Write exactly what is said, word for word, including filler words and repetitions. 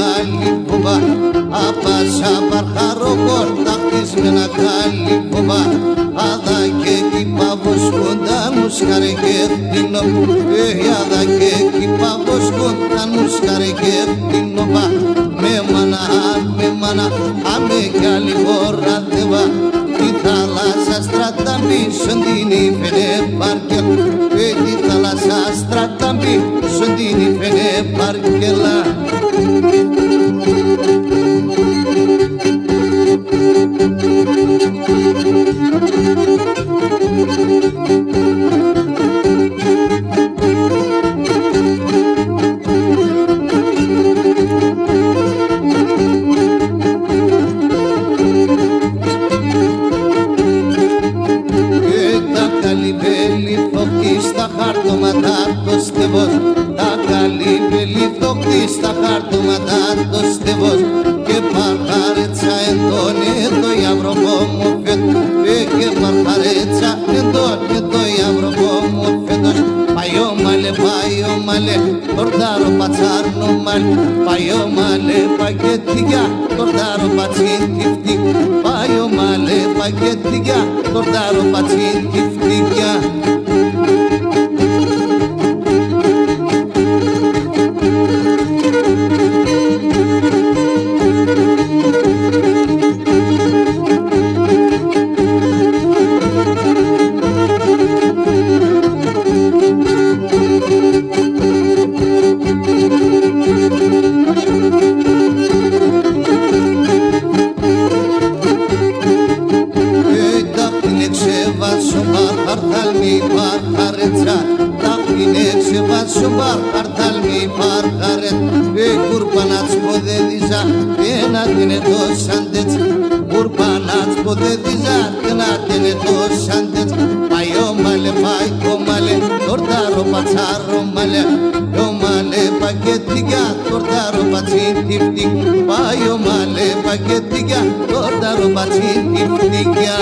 Kalipova, απάσα παρχαροπόρτα χτισμένα Καλυποβά, αδά και την παυοσκοντά μου σκαρικέτινο, αδά και την παυοσκοντά μου σκαρικέτινο, με μάνα, με μάνα, άμε Καλυπόρα δεβά, τη θάλασσα στραταμίσον την υφενε παρκελ, τη θάλασσα στραταμίσον την υφενε παρκελά. Παγκέτια, τώρα ρομπατσί, η φουνικιά.